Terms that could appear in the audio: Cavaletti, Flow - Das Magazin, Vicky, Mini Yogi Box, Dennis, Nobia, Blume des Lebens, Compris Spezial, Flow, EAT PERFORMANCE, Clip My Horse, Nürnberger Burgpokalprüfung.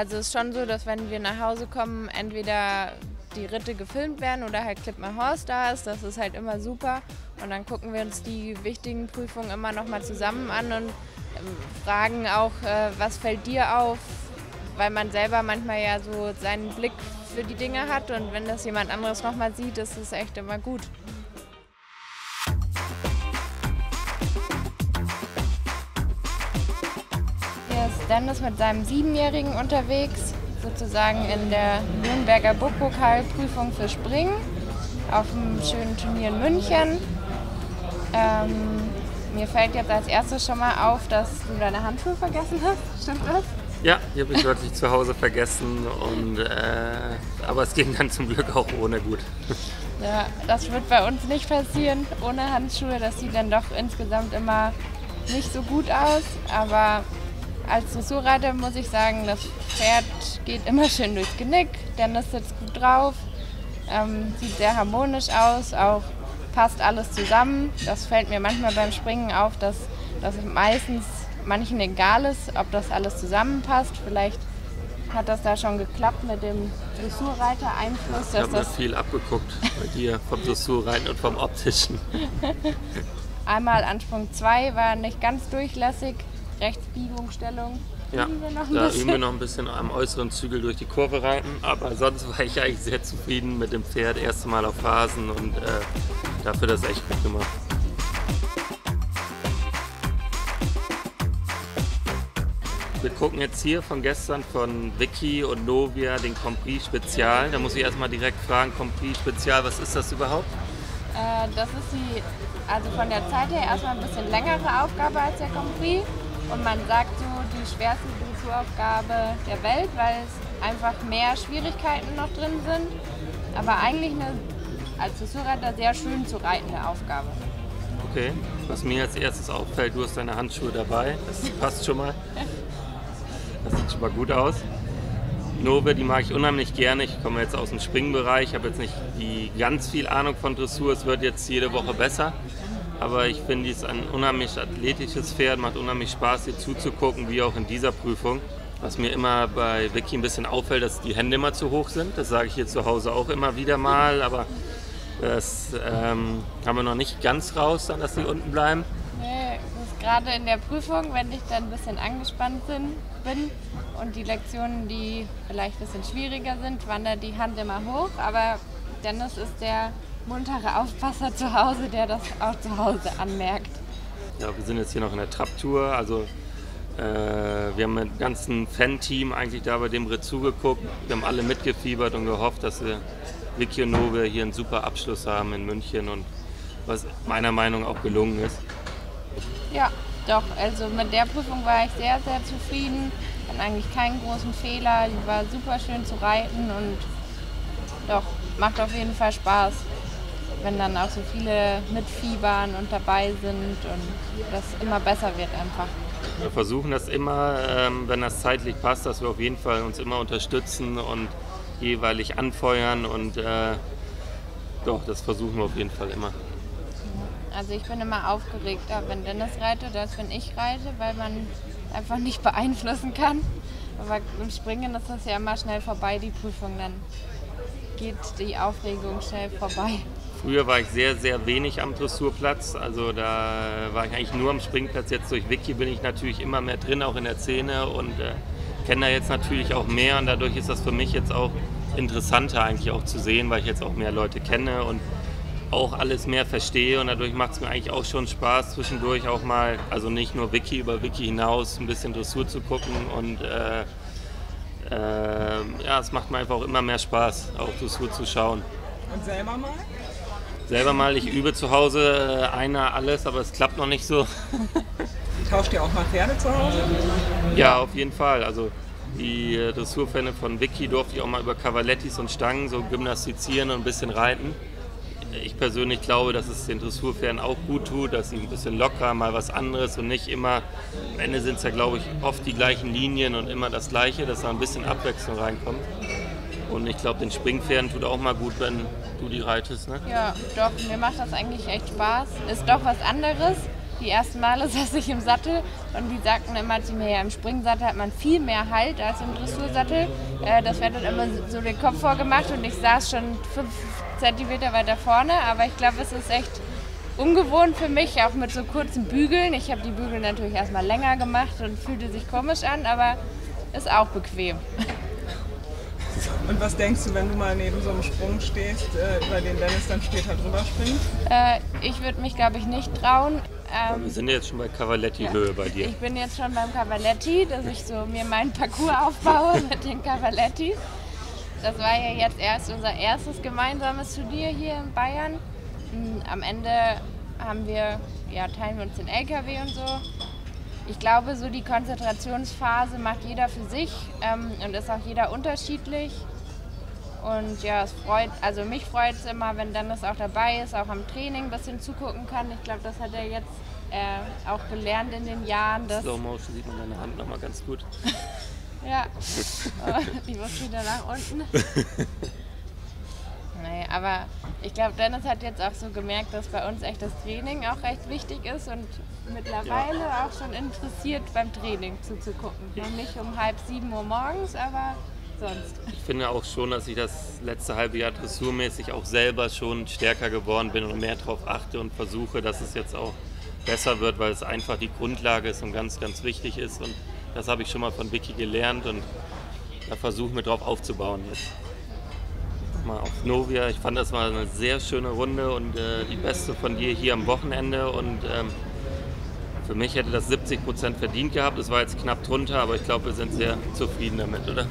Also es ist schon so, dass wenn wir nach Hause kommen, entweder die Ritte gefilmt werden oder halt Clip My Horse da ist. Das ist halt immer super. Und dann gucken wir uns die wichtigen Prüfungen immer noch mal zusammen an und fragen auch, was fällt dir auf? Weil man selber manchmal ja so seinen Blick für die Dinge hat und wenn das jemand anderes noch mal sieht, ist es echt immer gut. Hier ist Dennis mit seinem 7-Jährigen unterwegs, sozusagen in der Nürnberger Burgpokalprüfung für Springen auf einem schönen Turnier in München. Mir fällt jetzt als erstes schon mal auf, dass du deine Handschuhe vergessen hast. Stimmt das? Ja, die habe ich wirklich zu Hause vergessen. Und, aber es ging dann zum Glück auch ohne gut. Ja, das wird bei uns nicht passieren ohne Handschuhe. Das sieht dann doch insgesamt immer nicht so gut aus. Aber als Dressurreiter muss ich sagen, das Pferd geht immer schön durchs Genick. Dennis sitzt gut drauf, sieht sehr harmonisch aus, auch passt alles zusammen. Das fällt mir manchmal beim Springen auf, dass das meistens manchen egal ist, ob das alles zusammenpasst. Vielleicht hat das da schon geklappt mit dem Dressurreiter-Einfluss. Ja, ich habe mir viel abgeguckt bei dir vom Dressurreiten und vom Optischen. Einmal an Sprung 2 war nicht ganz durchlässig. Rechtsbiegungsstellung. Ja, da üben wir noch ein bisschen am äußeren Zügel durch die Kurve reiten, aber sonst war ich eigentlich sehr zufrieden mit dem Pferd, erstes Mal auf Phasen und dafür das echt gut gemacht. Wir gucken jetzt hier von gestern von Vicky und Nobia den Compris Spezial. Da muss ich erstmal direkt fragen, Compris Spezial, was ist das überhaupt? Das ist also von der Zeit her erstmal ein bisschen längere Aufgabe als der Compris. Und man sagt so, die schwerste Dressuraufgabe der Welt, weil es einfach mehr Schwierigkeiten noch drin sind. Aber eigentlich eine als Dressurreiter sehr schön zu reitende Aufgabe. Okay, was mir als erstes auffällt, du hast deine Handschuhe dabei. Das passt schon mal. Das sieht schon mal gut aus. Nobia, die mag ich unheimlich gerne. Ich komme jetzt aus dem Springbereich, habe jetzt nicht die ganz viel Ahnung von Dressur. Es wird jetzt jede Woche besser. Aber ich finde, die ist ein unheimlich athletisches Pferd, macht unheimlich Spaß, hier zuzugucken, wie auch in dieser Prüfung. Was mir immer bei Vicky ein bisschen auffällt, dass die Hände immer zu hoch sind. Das sage ich hier zu Hause auch immer wieder mal, aber das haben wir noch nicht ganz raus, dann, dass die unten bleiben. Nee, das ist gerade in der Prüfung, wenn ich dann ein bisschen angespannt bin und die Lektionen, die vielleicht ein bisschen schwieriger sind, wandert die Hand immer hoch, aber Dennis ist der muntere Aufpasser zu Hause, der das auch zu Hause anmerkt. Ja, wir sind jetzt hier noch in der Traptour, also wir haben mit dem ganzen Fan-Team eigentlich da bei dem Ritt zugeguckt. Wir haben alle mitgefiebert und gehofft, dass wir Vicky und Nobia hier einen super Abschluss haben in München und was meiner Meinung nach auch gelungen ist. Ja, doch, also mit der Prüfung war ich sehr, sehr zufrieden. Hatten eigentlich keinen großen Fehler, die war super schön zu reiten und doch, macht auf jeden Fall Spaß, wenn dann auch so viele mitfiebern und dabei sind und das immer besser wird einfach. Wir versuchen das immer, wenn das zeitlich passt, dass wir auf jeden Fall uns immer unterstützen und jeweilig anfeuern und doch, das versuchen wir auf jeden Fall immer. Also ich bin immer aufgeregter, wenn Dennis reitet oder wenn ich reite, weil man einfach nicht beeinflussen kann. Aber im Springen ist das ja immer schnell vorbei, die Prüfung, dann geht die Aufregung schnell vorbei. Früher war ich sehr, sehr wenig am Dressurplatz, also da war ich eigentlich nur am Springplatz. Jetzt durch Vicky bin ich natürlich immer mehr drin, auch in der Szene und kenne da jetzt natürlich auch mehr und dadurch ist das für mich jetzt auch interessanter eigentlich auch zu sehen, weil ich jetzt auch mehr Leute kenne und auch alles mehr verstehe und dadurch macht es mir eigentlich auch schon Spaß zwischendurch auch mal, also nicht nur Vicky, über Vicky hinaus ein bisschen Dressur zu gucken und ja, es macht mir einfach auch immer mehr Spaß, auch Dressur zu schauen. Und selber mal? Selber mal, ich übe zu Hause einer alles, aber es klappt noch nicht so. Tauscht ihr auch mal Pferde zu Hause? Ja, auf jeden Fall. Also die Dressurpferde von Vicky durfte ich auch mal über Cavalettis und Stangen so gymnastizieren und ein bisschen reiten. Ich persönlich glaube, dass es den Dressurpferden auch gut tut, dass sie ein bisschen lockerer mal was anderes und nicht immer, am Ende sind es ja glaube ich oft die gleichen Linien und immer das Gleiche, dass da ein bisschen Abwechslung reinkommt. Und ich glaube, den Springpferden tut auch mal gut, wenn du die reitest, ne? Ja, doch, mir macht das eigentlich echt Spaß. Ist doch was anderes, Die ersten Male saß ich im Sattel und die sagten immer zu mir, ja, im Springsattel hat man viel mehr Halt als im Dressursattel. Das wird dann immer so den Kopf vorgemacht und ich saß schon 5 Zentimeter weiter vorne. Aber ich glaube, es ist echt ungewohnt für mich, auch mit so kurzen Bügeln. Ich habe die Bügel natürlich erstmal länger gemacht und fühlte sich komisch an, aber ist auch bequem. Und was denkst du, wenn du mal neben so einem Sprung stehst, über den Dennis dann später drüber springt? Ich würde mich, glaube ich, nicht trauen. Wir sind jetzt schon bei Cavaletti-Höhe bei dir. Ich bin jetzt schon beim Cavaletti, dass ich so mir meinen Parcours aufbaue mit den Cavalettis. Das war ja jetzt erst unser erstes gemeinsames Turnier hier in Bayern. Am Ende haben wir, ja, teilen wir uns den LKW und so. Ich glaube, so die Konzentrationsphase macht jeder für sich und ist auch jeder unterschiedlich. Und ja, es freut, also mich freut es immer, wenn Dennis auch dabei ist, auch am Training ein bisschen zugucken kann. Ich glaube, das hat er jetzt auch gelernt in den Jahren. Dass Slow-Motion sieht man deine Hand nochmal ganz gut. Ja, die muss wieder nach unten. Nee, aber ich glaube, Dennis hat jetzt auch so gemerkt, dass bei uns echt das Training auch recht wichtig ist und mittlerweile auch schon interessiert beim Training zuzugucken. Noch nicht um 6:30 Uhr morgens, aber sonst. Ich finde auch schon, dass ich das letzte halbe Jahr dressurmäßig auch selber schon stärker geworden bin und mehr darauf achte und versuche, dass es jetzt auch besser wird, weil es einfach die Grundlage ist und ganz, ganz wichtig ist. Und das habe ich schon mal von Vicky gelernt und da versuche ich mir drauf aufzubauen jetzt. Mal auf Nobia. Ich fand, das war eine sehr schöne Runde und die beste von dir hier am Wochenende. Und für mich hätte das 70% verdient gehabt. Es war jetzt knapp drunter, aber ich glaube, wir sind sehr zufrieden damit, oder?